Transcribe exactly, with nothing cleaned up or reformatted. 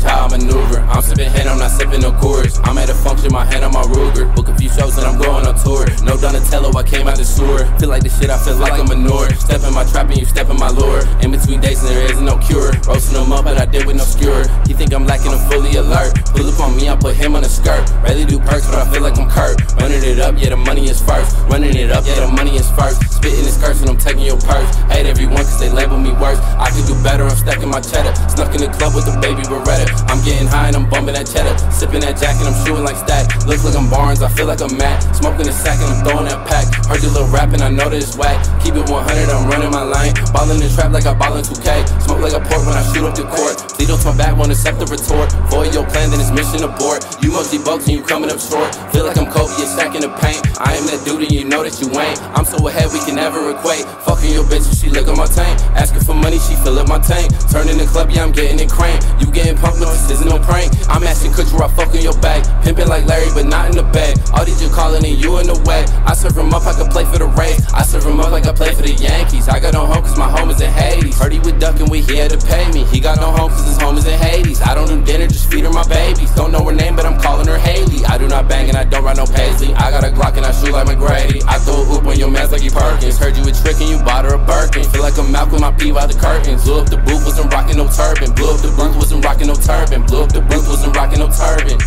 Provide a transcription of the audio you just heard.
far as how I maneuver. I'm sipping hen, I'm not sipping no chorus. I'm at a function, my hand on my Ruger. Book a few shows and I'm going on tour. No Donatello, I came out the sewer. Feel like this shit, I feel like a manure. Step in my trap and you step in my lure. In between days and there isn't no cure. Roasting them up, but I did with no skewer. He think I'm lacking, I'm fully alert. Pull up on me, I put him on a skirt. Rarely do perks, but I feel like I'm Kurt. Running it up, yeah, the money is first. Running it up, yeah, the money is first. Spitting this curse and I'm taking your purse. Hate everyone cause they label me worse. I could do better, I'm stacking my cheddar. Snuck in the club with the baby Beretta. I'm getting high and I'm bumping that cheddar. Sipping that Jack and I'm shooting like Stack. Look like I'm Barnes, I feel like I'm Matt. Smoking a sack and I'm throwing that pack. Heard your little rap and I know that it's whack. Keep it one hundred, I'm running my line. Ballin' the trap like I ballin' two K. Smoke like a port when I shoot up the court. Lito to my back, won't accept the retort. Void your plan, then it's mission abort. You mostly bugs and you coming up short. Feel like I'm Kobe, you're stacking the paint. I am that dude and you know that you ain't. I'm so ahead we can never equate. Fucking your bitch and she lick on my tank. Asking for money, she fill up my tank. Turning the club, yeah, I'm getting it crank. You getting pumped, no, this isn't no prank. I'm asking Kutcher, I fuck in your back. Pimping like Larry, but not in the bag. All these you calling and you in the way. I serve him up, I could play for the Rays. I serve him up like I play for the Yankees. I got no home cause my home is in Hades. Heard he with Duck and we here to pay me. He got no home cause his home is in Hades. I don't do dinner, just feed her my babies. Don't know her name, but I'm calling her Haley. I do not bang and I don't ride no paisley. I got a Glock and I shoot like McGrady. I throw a hoop on your man's like he Perkins. Heard you a trick and you bought her a Birkin. Feel like a mouth with my pee by the curtains. Blew up the booth, wasn't rocking no turban. Blew up the booth, wasn't rocking no turban. Blew up the booth, wasn't rocking no turban.